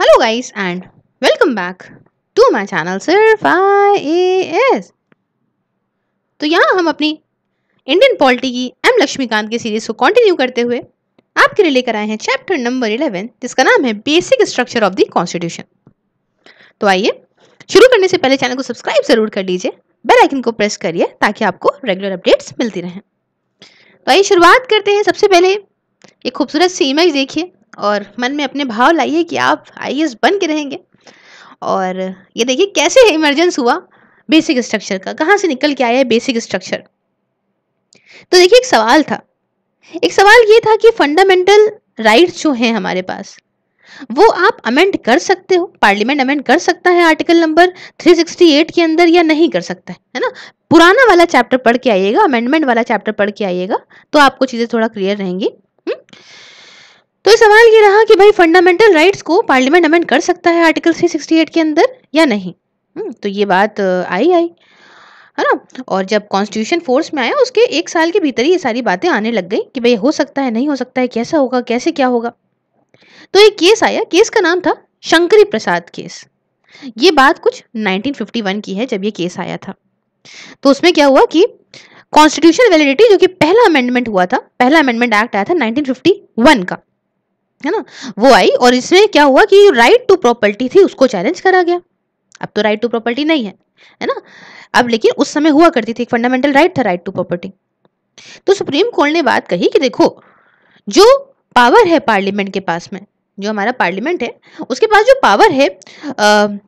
Hello guys and welcome back to my channel सिर्फ IAS। तो यहाँ हम अपनी इंडियन पॉलिटी की एम लक्ष्मीकांत की सीरीज को कंटिन्यू करते हुए आपके लिए लेकर आए हैं चैप्टर नंबर 11, जिसका नाम है basic structure of the constitution. तो आइए शुरू करने से पहले चैनल को सब्सक्राइब जरूर कर लीजिए, बेल आइकन को प्रेस करिए ताकि आपको रेगुलर अपडेट्स मिलती रहें। तो आइए शुरुआत करते हैं। सबसे पहले एक खूबसूरत सी इमेज देखिए और मन में अपने भाव लाइए कि आप IAS बन के रहेंगे। और ये देखिए कैसे इमर्जेंस हुआ बेसिक स्ट्रक्चर का, कहाँ से निकल के आया है बेसिक स्ट्रक्चर। तो देखिए एक सवाल था, एक सवाल ये था कि फंडामेंटल राइट्स जो हैं हमारे पास वो आप अमेंड कर सकते हो, पार्लियामेंट अमेंड कर सकता है आर्टिकल नंबर 368 के अंदर या नहीं कर सकता है ना। पुराना वाला चैप्टर पढ़ के आइएगा, अमेंडमेंट वाला चैप्टर पढ़ के आइएगा तो आपको चीज़ें थोड़ा क्लियर रहेंगी। तो सवाल ये रहा कि भाई फंडामेंटल राइट्स को पार्लियामेंट अमेंड कर सकता है आर्टिकल 368 के अंदर या नहीं। तो ये बात आई है ना। और जब कॉन्स्टिट्यूशन फोर्स में आया उसके एक साल के भीतर ही ये सारी बातें आने लग गई कि भाई हो सकता है, नहीं हो सकता है, कैसा होगा, कैसे क्या होगा। तो एक केस आया, केस का नाम था शंकरी प्रसाद केस। ये बात कुछ 1951 की है जब ये केस आया था। तो उसमें क्या हुआ कि कॉन्स्टिट्यूशन वैलिडिटी, जो कि पहला अमेंडमेंट हुआ था, पहला अमेंडमेंट एक्ट आया था 1951 का, है ना, वो आई। और इसमें क्या हुआ कि राइट टू प्रॉपर्टी थी, उसको चैलेंज करा गया। अब तो राइट टू प्रॉपर्टी नहीं है, है ना, अब, लेकिन उस समय हुआ करती थी, एक फंडामेंटल राइट था राइट टू प्रॉपर्टी। तो सुप्रीम कोर्ट ने बात कही कि देखो जो पावर है पार्लियामेंट के पास में, जो हमारा पार्लियामेंट है उसके पास जो पावर है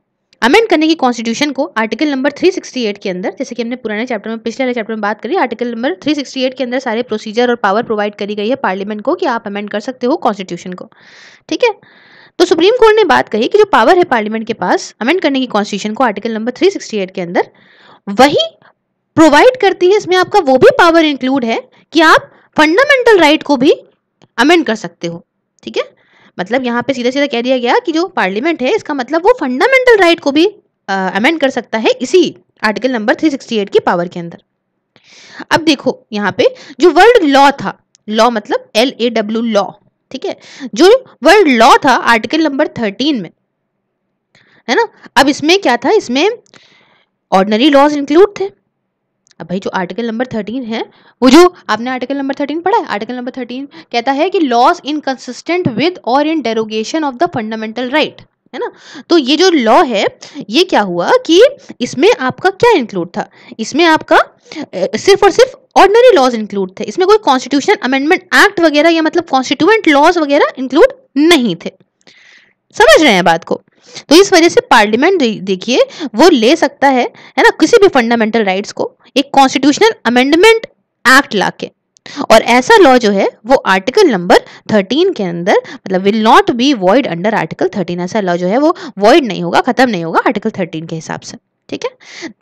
अमेंड करने की कॉन्स्टिट्यूशन को आर्टिकल नंबर 368 के अंदर, जैसे कि हमने पुराने चैप्टर में, पिछले वाले चैप्टर में बात करी, आर्टिकल नंबर 368 के अंदर सारे प्रोसीजर और पावर प्रोवाइड करी गई है पार्लियामेंट को कि आप अमेंड कर सकते हो कॉन्स्टिट्यूशन को, ठीक है। तो सुप्रीम कोर्ट ने बात कही कि जो पावर है पार्लियामेंट के पास अमेंड करने की कॉन्स्टिट्यूशन को आर्टिकल नंबर 368 के अंदर वही प्रोवाइड करती है, इसमें आपका वो भी पावर इंक्लूड है कि आप फंडामेंटल राइट को भी अमेंड कर सकते हो, ठीक है। मतलब यहाँ पे सीधा सीधा कह दिया गया कि जो पार्लियामेंट है इसका मतलब वो फंडामेंटल राइट को भी अमेंड कर सकता है इसी आर्टिकल नंबर 368 की पावर के अंदर। अब देखो यहाँ पे जो वर्ड लॉ था, लॉ मतलब LAW लॉ, ठीक है, जो वर्ड लॉ था आर्टिकल नंबर 13 में, है ना। अब इसमें क्या था, इसमें ऑर्डिनरी लॉज इंक्लूड थे। अब भाई जो आर्टिकल नंबर 13 है वो, जो आपने आर्टिकल नंबर 13 पढ़ा है, आर्टिकल नंबर 13 कहता है कि लॉज इनकंसिस्टेंट विद और in derogation of the fundamental right, है ना। तो ये जो लॉ है ये क्या हुआ कि इसमें आपका क्या इंक्लूड था, इसमें आपका सिर्फ और सिर्फ ऑर्डिनरी लॉज इंक्लूड थे, इसमें कोई कॉन्स्टिट्यूशन अमेंडमेंट एक्ट वगैरह या मतलब कॉन्स्टिट्यूएंट लॉज वगैरह इंक्लूड नहीं थे। समझ रहे हैं बात को। तो इस वजह से पार्लियामेंट देखिए वो ले सकता है ना, किसी भी फंडामेंटल राइट्स को एक कॉन्स्टिट्यूशनल अमेंडमेंट एक्ट लाके। और ऐसा लॉ जो है वो आर्टिकल नंबर 13 के अंदर, मतलब will not be void under article 13, ऐसा लॉ जो है वो वॉइड नहीं होगा, खत्म नहीं होगा आर्टिकल 13 के हिसाब से, ठीक है।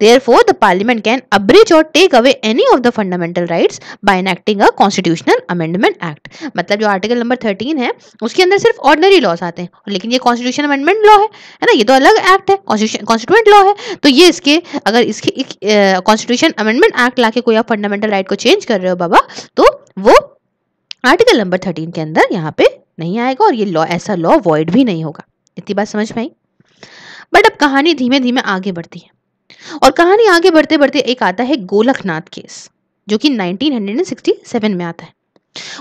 Therefore the parliament can abridge और take away any of the fundamental rights by enacting a constitutional amendment act. मतलब जो आर्टिकल नंबर 13 है उसके अंदर सिर्फ ऑर्डिनरी लॉज आते हैं, लेकिन ये कॉन्स्टिट्यूशन अमेंडमेंट लॉ है ना, ये तो अलग एक्ट है, कॉन्स्टिट्यूएंट लॉ है। तो ये इसके, अगर इसके कॉन्स्टिट्यूशन अमेंडमेंट एक्ट लाके कोई आप फंडामेंटल राइट को चेंज कर रहे हो बाबा, तो वो आर्टिकल नंबर 13 के अंदर यहाँ पे नहीं आएगा और ये लॉ, ऐसा लॉ वॉइड भी नहीं होगा। इतनी बात समझ में आई। बट अब कहानी धीमे धीमे आगे बढ़ती है और कहानी आगे बढ़ते बढ़ते एक आता है गोलकनाथ केस, जो कि 1967 में आता है।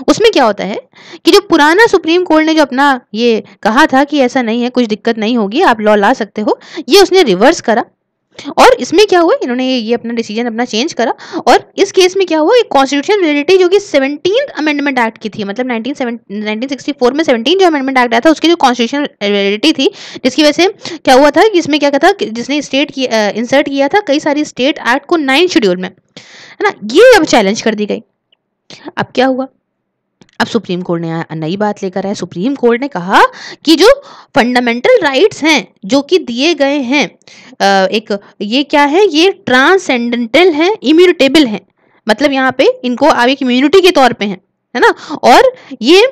उसमें क्या होता है कि जो पुराना सुप्रीम कोर्ट ने जो अपना ये कहा था कि ऐसा नहीं है, कुछ दिक्कत नहीं होगी, आप लॉ ला सकते हो, ये उसने रिवर्स करा। और इसमें क्या हुआ, इन्होंने ये अपना डिसीजन अपना चेंज करा। और इस केस में क्या हुआ, कॉन्स्टिट्यूशन वैलिडिटी जो कि 17th अमेंडमेंट एक्ट की थी, मतलब 1964 में 17 जो अमेंडमेंट एक्ट आया था उसकी जो कॉन्स्टिट्यूशन वैलिडिटी थी, जिसकी वजह से क्या हुआ था कि इसमें क्या था, जिसने स्टेट इंसर्ट किया था कई सारी स्टेट एक्ट को 9th शेड्यूल में, है ना, ये अब चैलेंज कर दी गई। अब क्या हुआ, अब सुप्रीम कोर्ट ने नई बात लेकर आया। सुप्रीम कोर्ट ने कहा कि जो फंडामेंटल राइट्स हैं जो कि दिए गए हैं, एक ये क्या है, ये ट्रांसेंडेंटल हैं, इम्यूटेबल हैं, मतलब यहाँ पे इनको आप एक इम्यूनिटी के तौर पे हैं, है ना, और ये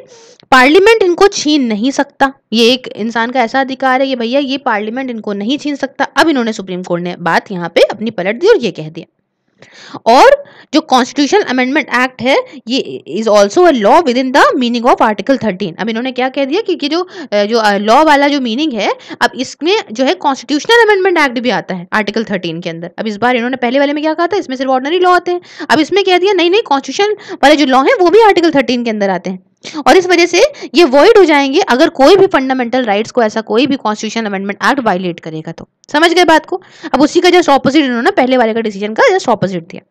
पार्लियामेंट इनको छीन नहीं सकता, ये एक इंसान का ऐसा अधिकार है, ये भैया ये पार्लियामेंट इनको नहीं छीन सकता। अब इन्होंने, सुप्रीम कोर्ट ने बात यहाँ पे अपनी पलट दी और ये कह दिया और जो कॉन्स्टिट्यूशनल अमेंडमेंट एक्ट है ये is also a law within the meaning of article 13। अब इन्होंने क्या कह दिया कि जो लॉ वाला जो मीनिंग है, अब इसमें जो है कॉन्स्टिट्यूशनल अमेंडमेंट एक्ट भी आता है आर्टिकल 13 के अंदर। अब इस बार इन्होंने पहले वाले में क्या कहा था, इसमें सिर्फ ऑर्डिनरी लॉ आते हैं, अब इसमें कह दिया नहीं नहीं कॉन्स्टिट्यूशन वाले जो लॉ है वो भी आर्टिकल 13 के अंदर आते हैं और इस वजह से ये वॉइड हो जाएंगे अगर कोई भी फंडामेंटल राइट्स को ऐसा कोई भी कॉन्स्टिट्यूशन अमेंडमेंट एक्ट वायलेट करेगा। तो समझ गए बात को। अब उसी का जस्ट ऑपोजिट इन्होंने पहले वाले का डिसीजन का जस्ट ऑपोजिट दिया।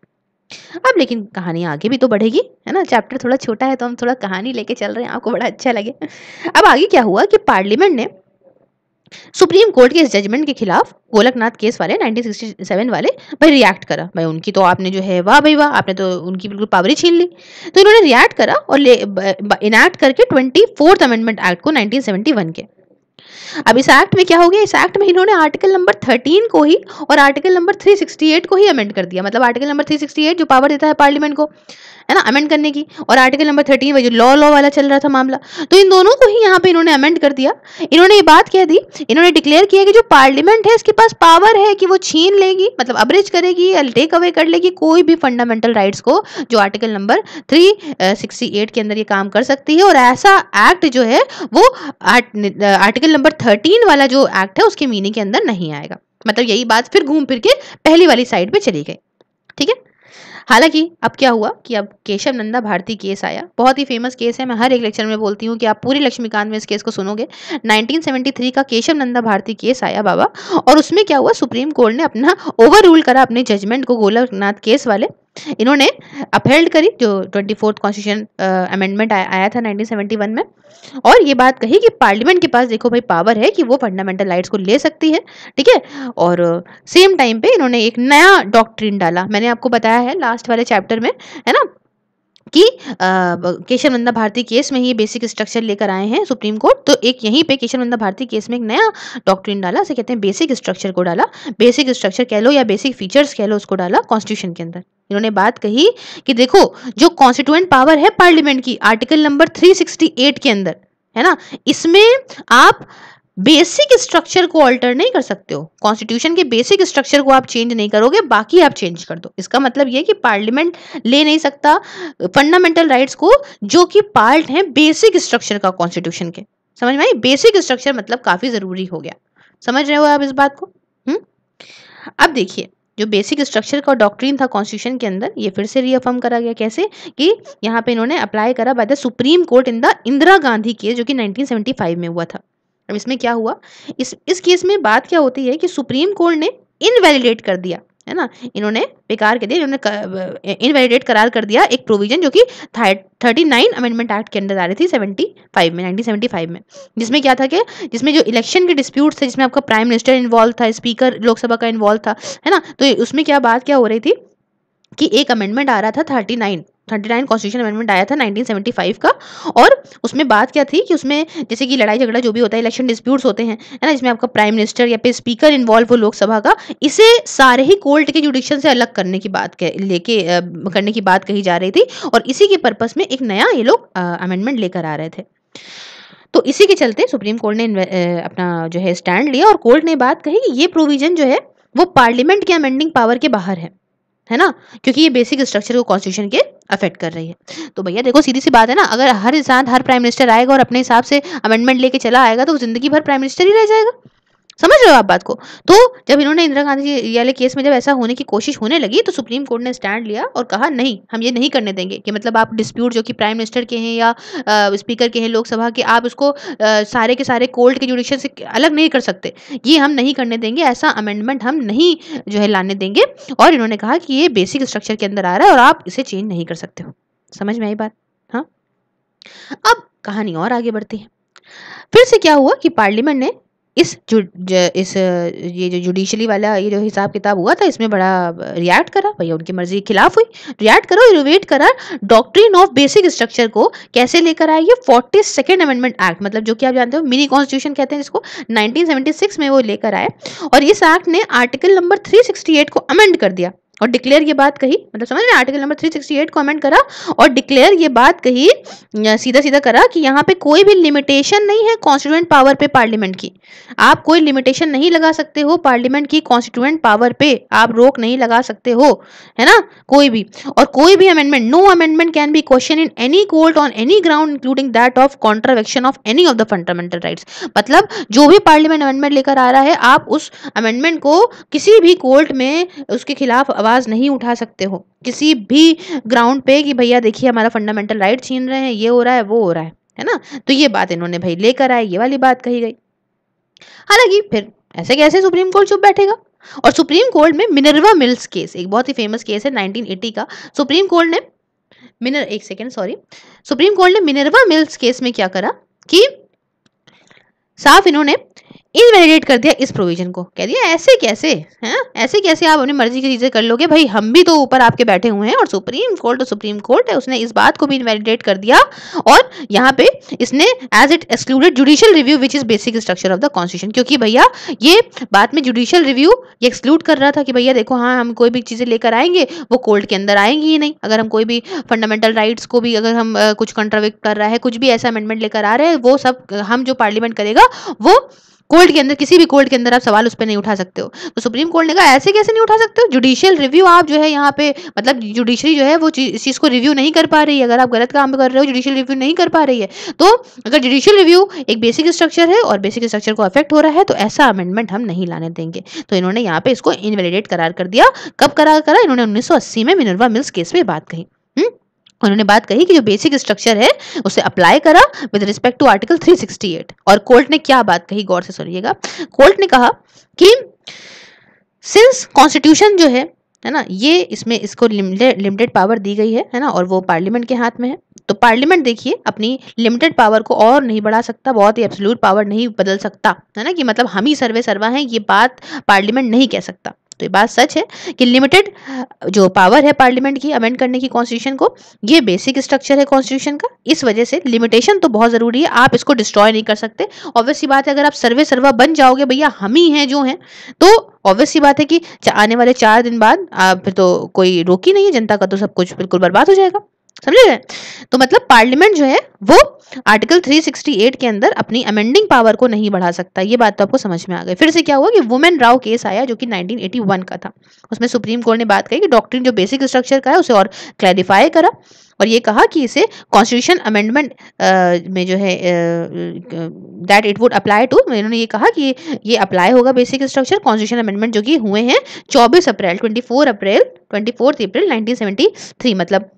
अब लेकिन कहानी आगे भी तो बढ़ेगी है ना, चैप्टर थोड़ा छोटा है तो हम थोड़ा कहानी लेके चल रहे हैं, आपको बड़ा अच्छा लगे। अब आगे क्या हुआ कि पार्लियामेंट ने सुप्रीम कोर्ट के इस जजमेंट के खिलाफ गोलकनाथ केस वाले 1967 वाले भाई रिएक्ट करा। भाई उनकी तो आपने जो है वाह भाई वाह, आपने तो उनकी बिल्कुल पावर ही छीन ली। तो इन्होंने रिएक्ट करा और इनैक्ट करके 24th अमेंडमेंट एक्ट को 1971 के। अब इस एक्ट में क्या हो गया, इस एक्ट में इन्होंने आर्टिकल नंबर 13 को ही और आर्टिकल नंबर 368 को ही अमेंड कर दिया। मतलब आर्टिकल नंबर 368 जो पावर देता है पार्लियामेंट को है ना अमेंड करने की, और आर्टिकल नंबर 13 में जो लॉ वाला चल रहा था मामला, तो इन दोनों को ही यहाँ पे इन्होंने अमेंड कर दिया। इन्होंने ये बात कह दी, इन्होंने डिक्लेयर किया कि जो पार्लियामेंट है इसके पास पावर है कि वो छीन लेगी, मतलब अब्रिज करेगी या टेक अवे कर लेगी कोई भी फंडामेंटल राइट्स को जो आर्टिकल नंबर 368 के अंदर ये काम कर सकती है। और ऐसा एक्ट जो है वो आर्टिकल नंबर 13 वाला जो एक्ट है उसके मीनिंग के अंदर नहीं आएगा। मतलब यही बात फिर घूम फिर के पहली वाली साइड पे चली गई, ठीक है। हालांकि अब क्या हुआ कि अब केशवनंदा भारती केस आया, बहुत ही फेमस केस है, मैं हर एक लेक्चर में बोलती हूँ कि आप पूरी लक्ष्मीकांत में इस केस को सुनोगे। 1973 का केशवनंदा भारती केस आया बाबा, और उसमें क्या हुआ, सुप्रीम कोर्ट ने अपना ओवर रूल करा अपने जजमेंट को, गोलकनाथ केस वाले इन्होंने अपहेल्ड करी जो 24th कॉन्स्टिट्यूशन अमेंडमेंट आया था 1971 में, और ये बात कही कि पार्लियामेंट के पास देखो भाई पावर है कि वो फंडामेंटल राइट्स को ले सकती है, ठीक है। और सेम टाइम पे इन्होंने एक नया डॉक्ट्रिन डाला, मैंने आपको बताया है लास्ट वाले चैप्टर में है ना, कि केशवानंदा भारती केस में ही बेसिक स्ट्रक्चर लेकर आए हैं सुप्रीम कोर्ट। तो एक यहीं पे केशवानंदा भारती केस में एक नया डॉक्ट्रिन डाला, उसे कहते हैं बेसिक स्ट्रक्चर को डाला, बेसिक स्ट्रक्चर कह लो या बेसिक फीचर्स कह लो, उसको डाला कॉन्स्टिट्यूशन के अंदर। इन्होंने बात कही कि देखो जो कॉन्स्टिट्यूएंट पावर है पार्लियामेंट की आर्टिकल नंबर 368 के अंदर है ना, इसमें आप बेसिक स्ट्रक्चर को अल्टर नहीं कर सकते हो, कॉन्स्टिट्यूशन के बेसिक स्ट्रक्चर को आप चेंज नहीं करोगे, बाकी आप चेंज कर दो। इसका मतलब यह कि पार्लियामेंट ले नहीं सकता फंडामेंटल राइट्स को जो कि पार्ट है बेसिक स्ट्रक्चर का कॉन्स्टिट्यूशन के। समझ में आई, बेसिक स्ट्रक्चर मतलब काफी जरूरी हो गया, समझ रहे हो आप इस बात को। अब देखिए जो बेसिक स्ट्रक्चर का डॉक्ट्रिन था कॉन्स्टिट्यूशन के अंदर, ये फिर से रीअफर्म करा गया, कैसे कि यहाँ पे इन्होंने अप्लाई करा by the supreme court in the Indira Gandhi case जो कि 1975 में हुआ था। अब इसमें क्या हुआ, इस केस में बात क्या होती है कि सुप्रीम कोर्ट ने इनवैलिडेट कर दिया है ना, इन्होंने बेकार कर दिया, इन्होंने इनवैलिडेट करार कर दिया एक प्रोविजन जो कि 39 अमेंडमेंट एक्ट के अंदर आ रही थी 1975 में, जिसमें क्या था कि जिसमें जो इलेक्शन के डिस्प्यूट थे, जिसमें आपका प्राइम मिनिस्टर इन्वॉल्व था, स्पीकर लोकसभा का इन्वॉल्व था है ना, तो उसमें क्या हो रही थी कि एक अमेंडमेंट आ रहा था 39 कॉन्स्टिट्यूशन अमेंडमेंट आया था 1975 का, और उसमें बात क्या थी कि उसमें जैसे कि लड़ाई झगड़ा जो भी होता है, इलेक्शन डिस्प्यूट्स होते हैं है ना, जिसमें आपका प्राइम मिनिस्टर या फिर स्पीकर इन्वॉल्व हो लोकसभा का, इसे सारे ही कोर्ट के जुडिक्शन से अलग करने की करने की बात कही जा रही थी, और इसी के पर्पस में एक नया ये लोग अमेंडमेंट लेकर आ रहे थे। तो इसी के चलते सुप्रीम कोर्ट ने अपना जो है स्टैंड लिया, और कोर्ट ने बात कही कि ये प्रोविजन जो है वो पार्लियामेंट के अमेंडिंग पावर के बाहर है ना, क्योंकि ये बेसिक स्ट्रक्चर को कॉन्स्टिट्यूशन के अफेक्ट कर रही है। तो भैया देखो सीधी सी बात है ना, अगर हर इंसान हर प्राइम मिनिस्टर आएगा और अपने हिसाब से अमेंडमेंट लेके चला आएगा तो जिंदगी भर प्राइम मिनिस्टर ही रह जाएगा, समझ रहे हो आप बात को। तो जब इन्होंने इंदिरा गांधी वाले केस में जब ऐसा होने की कोशिश होने लगी तो सुप्रीम कोर्ट ने स्टैंड लिया और कहा नहीं, हम ये नहीं करने देंगे कि मतलब आप डिस्प्यूट जो कि प्राइम मिनिस्टर के हैं या स्पीकर के हैं लोकसभा के, आप उसको सारे के सारे कोर्ट के जुडिशियल से अलग नहीं कर सकते, ये हम नहीं करने देंगे, ऐसा अमेंडमेंट हम नहीं जो है लाने देंगे। और इन्होंने कहा कि ये बेसिक स्ट्रक्चर के अंदर आ रहा है और आप इसे चेंज नहीं कर सकते हो, समझ में आई बात। हाँ, अब कहानी और आगे बढ़ती है। फिर से क्या हुआ कि पार्लियामेंट ने इस ये जो जुडिशली वाला ये जो हिसाब किताब हुआ था इसमें बड़ा रिएक्ट करा, भैया उनकी मर्जी के खिलाफ हुई, रिएक्ट करो, इनोवेट करा, डॉक्ट्रिन ऑफ बेसिक स्ट्रक्चर को कैसे लेकर आए, ये 42nd अमेंडमेंट एक्ट, मतलब जो कि आप जानते हो मिनी कॉन्स्टिट्यूशन कहते हैं जिसको, 1976 में वो लेकर आए, और इस एक्ट ने आर्टिकल नंबर 368 को अमेंड कर दिया। और डिक्लेयर ये बात कही, मतलब समझ रहे आर्टिकल नंबर 368 कमेंट करा और डिक्लेयर ये बात कही, सीधा सीधा करा कि यहाँ पे कोई भी लिमिटेशन नहीं है कॉन्स्टिट्यूएंट पावर पे पार्लियामेंट की। आप कोई लिमिटेशन नहीं लगा सकते हो पार्लियामेंट की कॉन्स्टिट्यूएंट पावर पे, आप रोक नहीं लगा सकते हो, है ना, कोई भी। और कोई भी amendment, no amendment can be question in any court on any ground including that of contravention of any of the fundamental rights. मतलब जो भी पार्लियामेंट अमेंडमेंट लेकर आ रहा है, आप उस अमेंडमेंट को किसी भी कोर्ट में उसके खिलाफ आवाज नहीं उठा सकते हो किसी भी ग्राउंड पे कि भैया देखिए हमारा फंडामेंटल राइट छीन रहे हैं, ये हो रहा है, वो हो रहा है ना। तो ये बात इन्होंने भाई लेकर आए, ये वाली बात कही गई। हालांकि फिर ऐसे कैसे सुप्रीम कोर्ट चुप बैठेगा, और सुप्रीम कोर्ट में मिनर्वा मिल्स केस, एक बहुत ही फेमस केस है 1980 का, सुप्रीम कोर्ट ने मिनर्वा मिल्स केस में क्या करा कि साफ इन्होंने इनवैलिडेट कर दिया इस प्रोविजन को, कह दिया ऐसे कैसे, हैं, ऐसे कैसे आप अपनी मर्जी की चीज़ें कर लोगे भाई, हम भी तो ऊपर आपके बैठे हुए हैं। और सुप्रीम कोर्ट है, उसने इस बात को भी इनवैलिडेट कर दिया। और यहाँ पे इसने as it excluded judicial review which is basic structure of the constitution, क्योंकि भैया ये बात में जुडिशियल रिव्यू ये एक्सक्लूड कर रहा था कि भैया देखो हाँ हम कोई भी चीज़ें लेकर आएंगे वो कोर्ट के अंदर आएंगी ही नहीं। अगर हम कोई भी फंडामेंटल राइट्स को भी अगर हम कुछ कंट्राविक्ट कर रहा है, कुछ भी ऐसा अमेंडमेंट लेकर आ रहे हैं, वो सब हम जो पार्लियामेंट करेगा वो कोर्ट के अंदर, किसी भी कोर्ट के अंदर आप सवाल उस पर नहीं उठा सकते हो। तो सुप्रीम कोर्ट ने कहा ऐसे कैसे नहीं उठा सकते हो, जुडिशियल रिव्यू आप जो है यहाँ पे, मतलब जुडिशरी जो है वो इस चीज़ को रिव्यू नहीं कर पा रही है। अगर आप गलत काम कर रहे हो जुडिशियल रिव्यू नहीं कर पा रही है, तो अगर जुडिशियल रिव्यू एक बेसिक स्ट्रक्चर है और बेसिक स्ट्रक्चर को अफेक्ट हो रहा है तो ऐसा अमेंडमेंट हम नहीं लाने देंगे। तो इन्होंने यहाँ पे इसको इनवैलिडेट करार कर दिया। कब करार करा इन्होंने? 1980 में मिनर्वा मिल्स केस में बात कही। उन्होंने बात कही कि जो बेसिक स्ट्रक्चर है उसे अप्लाई करा विद रिस्पेक्ट टू आर्टिकल 368। और कोर्ट ने क्या बात कही, गौर से सुनिएगा। कोर्ट ने कहा कि सिंस कॉन्स्टिट्यूशन जो है ना, ये इसमें इसको लिमिटेड पावर दी गई है ना, और वो पार्लियामेंट के हाथ में है। तो पार्लियामेंट देखिए अपनी लिमिटेड पावर को और नहीं बढ़ा सकता, बहुत ही एब्सोल्यूट पावर नहीं बदल सकता, है ना, कि मतलब हम ही सर्वे सर्वा हैं, ये बात पार्लियामेंट नहीं कह सकता। तो ये बात सच है कि लिमिटेड जो पावर है पार्लियामेंट की अमेंड करने की कॉन्स्टिट्यूशन को, ये बेसिक स्ट्रक्चर है कॉन्स्टिट्यूशन का, इस वजह से लिमिटेशन तो बहुत ज़रूरी है, आप इसको डिस्ट्रॉय नहीं कर सकते। ऑब्वियस सी बात है, अगर आप सर्वे सर्वा बन जाओगे भैया हम ही हैं जो हैं, तो ऑब्वियस सी बात है कि आने वाले 4 दिन बाद आप फिर तो कोई रोकी नहीं है, जनता का तो सब कुछ बिल्कुल बर्बाद हो जाएगा, समझे गए। तो मतलब पार्लियामेंट जो है वो आर्टिकल 368 के अंदर अपनी अमेंडिंग पावर को नहीं बढ़ा सकता, ये बात तो आपको समझ में आ गई। फिर से क्या हुआ कि वुमेन राव केस आया जो कि 1981 का था। उसमें सुप्रीम कोर्ट ने बात कही कि डॉक्ट्रिन जो बेसिक स्ट्रक्चर का है उसे और क्लैरिफाई करा, और ये कहा कि इसे कॉन्स्टिट्यूशन अमेंडमेंट में जो है that it would apply to, इन्होंने ये कहा कि ये अप्लाई होगा बेसिक स्ट्रक्चर कॉन्स्टिट्यूशन अमेंडमेंट जो कि हुए हैं 24 अप्रैल 1973, मतलब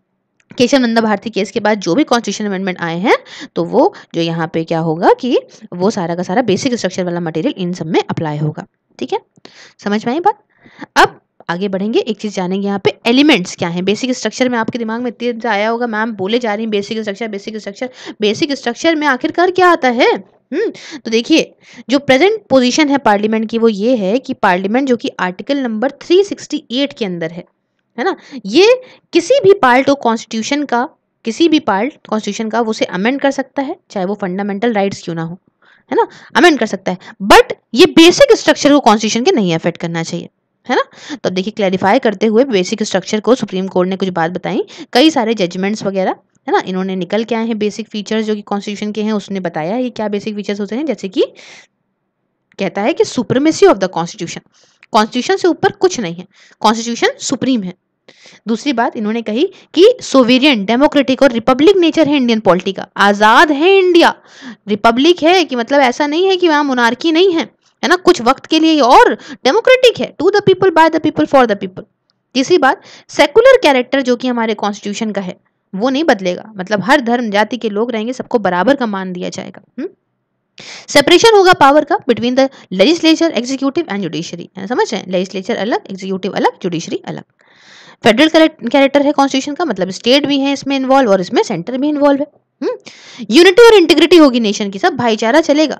केशवानंदा भारती केस के बाद जो भी कॉन्स्टिट्यूशन अमेंडमेंट आए हैं, तो वो जो यहाँ पे क्या होगा कि वो सारा का सारा बेसिक स्ट्रक्चर वाला मटेरियल इन सब में अप्लाई होगा। ठीक है, समझ में आई बात। अब आगे बढ़ेंगे, एक चीज़ जानेंगे यहाँ पे, एलिमेंट्स क्या हैं बेसिक स्ट्रक्चर में। आपके दिमाग में इतने आया होगा मैम बोले जा रही बेसिक स्ट्रक्चर में आखिरकार क्या आता है। तो देखिए जो प्रेजेंट पोजिशन है पार्लियामेंट की वो ये है कि पार्लियामेंट जो कि आर्टिकल नंबर 368 के अंदर है ना, ये किसी भी पार्ट को कॉन्स्टिट्यूशन का, वो उसे अमेंड कर सकता है, चाहे वो फंडामेंटल राइट्स क्यों ना हो, है ना, अमेंड कर सकता है, बट ये बेसिक स्ट्रक्चर को कॉन्स्टिट्यूशन के नहीं अफेक्ट करना चाहिए, है ना। तो देखिए क्लैरिफाई करते हुए बेसिक स्ट्रक्चर को सुप्रीम कोर्ट ने कुछ बात बताई, कई सारे जजमेंट्स वगैरह, है ना, इन्होंने निकल के आए हैं बेसिक फीचर्स जो कि कॉन्स्टिट्यूशन के हैं। उसने बताया ये क्या बेसिक फीचर्स होते हैं, जैसे कि कहता है कि supremacy of the constitution, constitution से ऊपर कुछ नहीं है, कॉन्स्टिट्यूशन सुप्रीम है। दूसरी बात इन्होंने कही कि सोवेरियन, डेमोक्रेटिक और रिपब्लिक नेचर है इंडियन पॉलिटी का, आजाद है इंडिया, रिपब्लिक है कि मतलब ऐसा नहीं है कि वहां मोनार्की नहीं है, है ना, कुछ वक्त के लिए, और डेमोक्रेटिक है, to the people, by the people, for the people. तीसरी बात, सेकुलर कैरेक्टर जो कि हमारे कॉन्स्टिट्यूशन का है वो नहीं बदलेगा, मतलब हर धर्म जाति के लोग रहेंगे, सबको बराबर का मान दिया जाएगा। सेपरेशन होगा पावर का between the legislature, executive and judiciary, समझ रहे, लेजिस्लेचर अलग, एग्जीक्यूटिव अलग, जुडिशरी अलग। फेडरल कैरेक्टर है कॉन्स्टिट्यूशन का, मतलब स्टेट भी है इसमें इन्वॉल्व और इसमें सेंटर भी इन्वॉल्व है। यूनिटी और इंटीग्रिटी होगी नेशन की, सब भाईचारा चलेगा।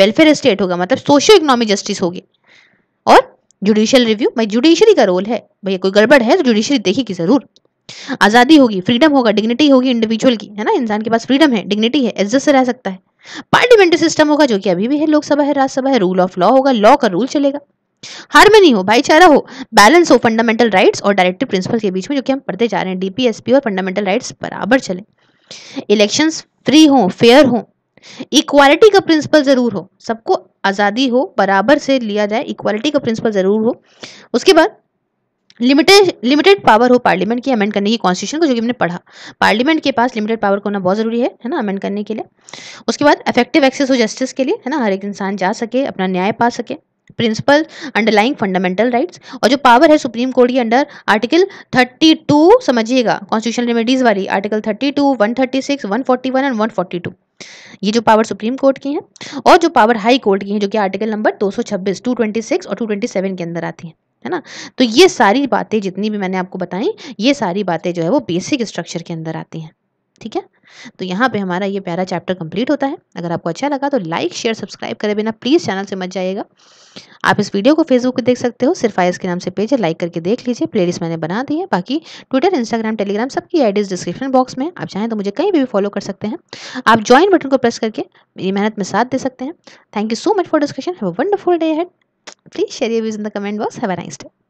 वेलफेयर स्टेट होगा, मतलब सोशियो इकोनॉमिक जस्टिस होगी। और जुडिशियल रिव्यू, भाई जुडिशरी का रोल है, भैया कोई गड़बड़ है तो जुडिशरी देखेगी जरूर। आजादी होगी, फ्रीडम होगा, डिग्निटी होगी इंडिविजुअल की, है ना, इंसान के पास फ्रीडम है, डिग्निटी है, इज्जत से रह सकता है। पार्लियामेंट्री सिस्टम होगा जो कि अभी भी है, लोकसभा है, राज्यसभा है, रूल ऑफ लॉ होगा, लॉ का रूल चलेगा। हार्मनी हो, भाईचारा हो, बैलेंस हो फंडामेंटल राइट्स और डायरेक्टिव प्रिंसिपल के बीच में, जो कि हम पढ़ते जा रहे हैं। डीपीएसपी और फंडामेंटल राइट्स बराबर चले। इलेक्शंस फ्री हो, फेयर हो, इक्वालिटी का प्रिंसिपल जरूर हो, सबको आज़ादी हो, बराबर से लिया जाए, इक्वालिटी का प्रिंसिपल जरूर हो। उसके बाद लिमिटेड पावर हो पार्लियामेंट की अमेंड करने की कॉन्स्टिट्यूशन को, जो कि हमने पढ़ा, पार्लियामेंट के पास लिमिटेड पावर होना बहुत ज़रूरी है ना, अमेंड करने के लिए। उसके बाद इफेक्टिव एक्सेस हो जस्टिस के लिए, है ना, हर एक इंसान जा सके, अपना न्याय पा सके, प्रिंसिपल अंडरलाइंग फंडामेंटल राइट्स। और जो पावर है सुप्रीम कोर्ट के अंडर आर्टिकल 32, समझिएगा कॉन्स्टिट्यूशनल रेमेडीज वाली, आर्टिकल 32, 136, 141 एंड 142, ये जो पावर सुप्रीम कोर्ट की हैं। और जो पावर हाई कोर्ट की हैं, जो कि आर्टिकल नंबर 226, 226 और 227 के अंदर आती हैं, है ना। तो ये सारी बातें जितनी भी मैंने आपको बताई, ये सारी बातें जो है वो बेसिक स्ट्रक्चर के अंदर आती हैं, ठीक है। तो यहाँ पे हमारा ये प्यारा चैप्टर कंप्लीट होता है। अगर आपको अच्छा लगा तो लाइक, शेयर, सब्सक्राइब करे बिना प्लीज़ चैनल से मत जाइएगा। आप इस वीडियो को फेसबुक पे देख सकते हो, सिर्फ आईएएस के नाम से पेज है, लाइक करके देख लीजिए। प्लेलिस्ट मैंने बना दी है, बाकी ट्विटर, इंस्टाग्राम, टेलीग्राम सबकी आईडीज डिस्क्रिप्शन बॉक्स में, आप चाहें तो मुझे कहीं भी फॉलो कर सकते हैं। आप ज्वाइन बटन को प्रेस करके मेरी मेहनत में साथ दे सकते हैं। Thank you so much for discussion. Have a wonderful day ahead. Please share your views in the comment box. Have a nice day.